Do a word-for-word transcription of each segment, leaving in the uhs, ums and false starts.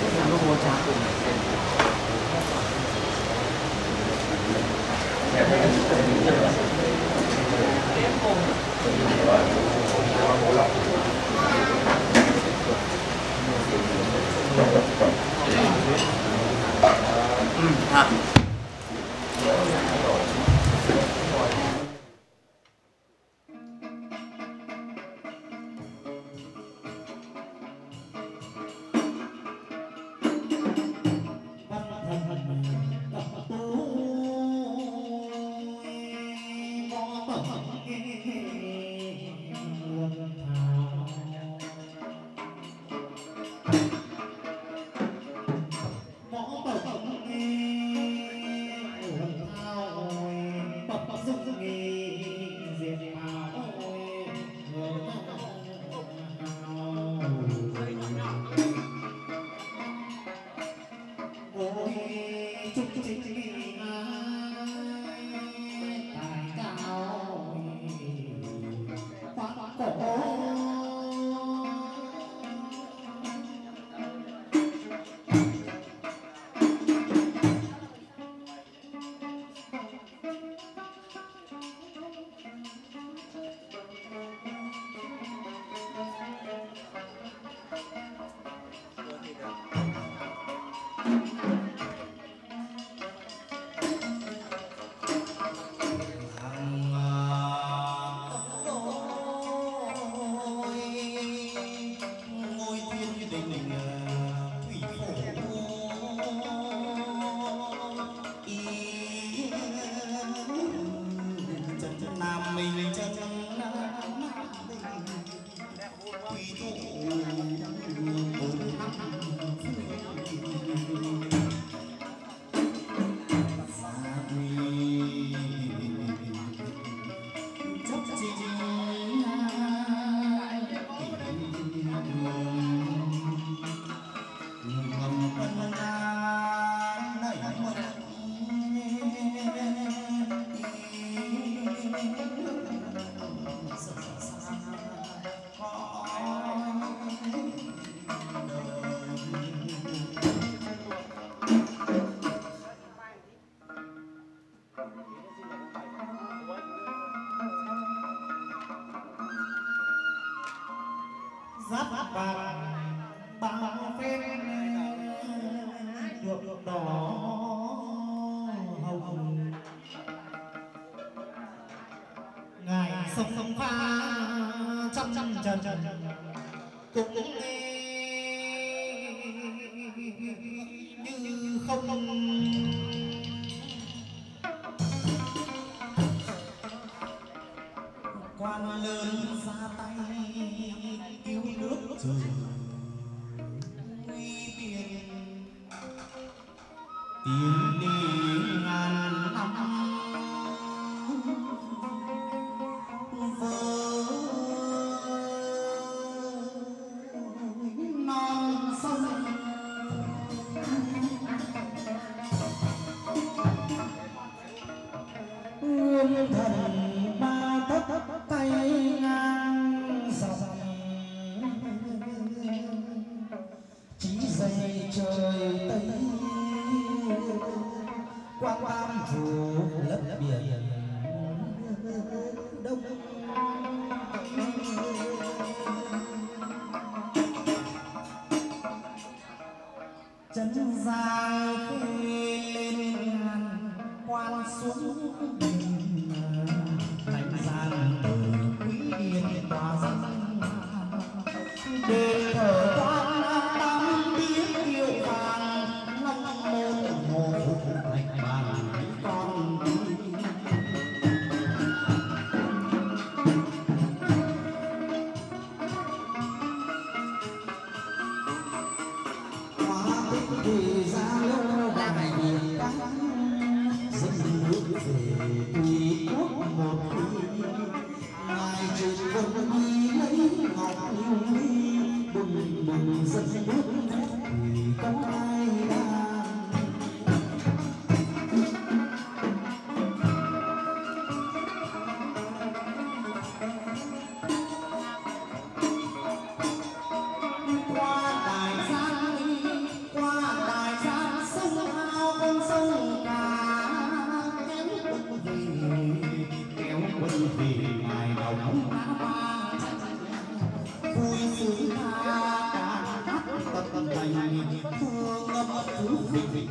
两个国家。嗯，啊。Hãy subscribe cho kênh Ghiền Mì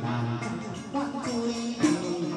Gõ để không bỏ lỡ những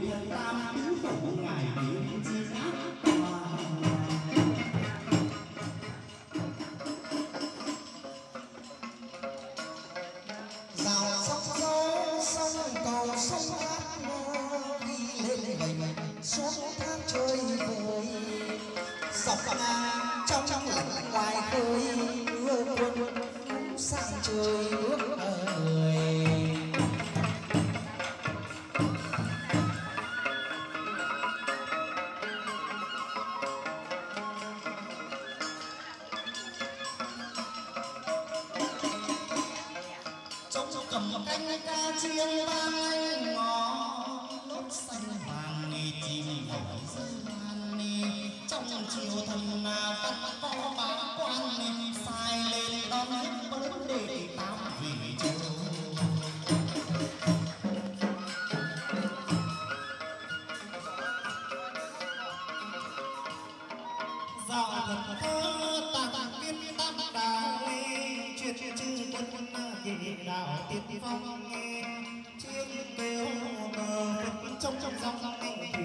video hấp dẫn. trong lòng ngoài khơi mưa buồn sang trời bước ở người. Trong cầm một canh ca chiêng vang ngó nốt xanh vàng đi chim hồng rơi man đi trong chiều thầm mà vẫn có bám quan đi sai lên đón hết bớt để tám vì trời. Dạo thật thơ tàng tiên tam đà nghe chuyện chuyện chư quân năng kỳ đạo tiên phong nghe chương kêu mờ trong trong dòng dòng